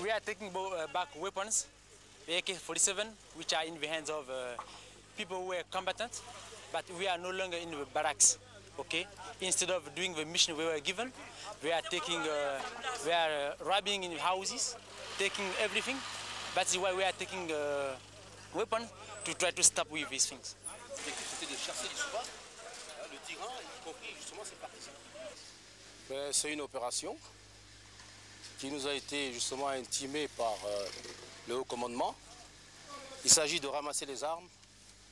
We are taking back weapons, AK-47, which are in the hands of people who are combatant, but we are no longer in the barracks. Okay, instead of doing the mission we were given, we are taking, robbing in houses, taking everything. That's why we are taking weapons to try to stop with these things. C'est une opération qui nous a été justement intimée par le haut commandement. Il s'agit de ramasser les armes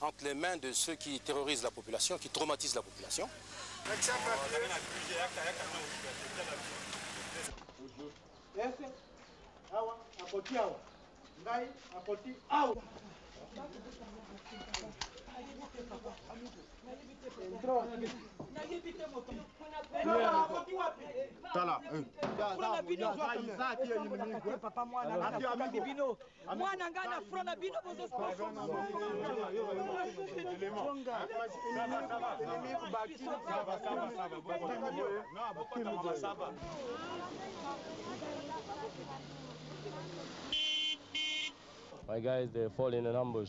entre les mains de ceux qui terrorisent la population, qui traumatisent la population. My guys, they fall in an ambush.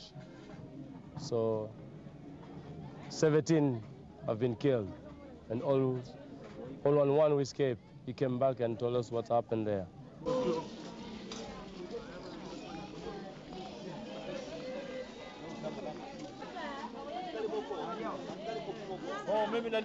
So 17 have been killed, and all on one we escaped. He came back and told us what happened there. Oh, maybe not.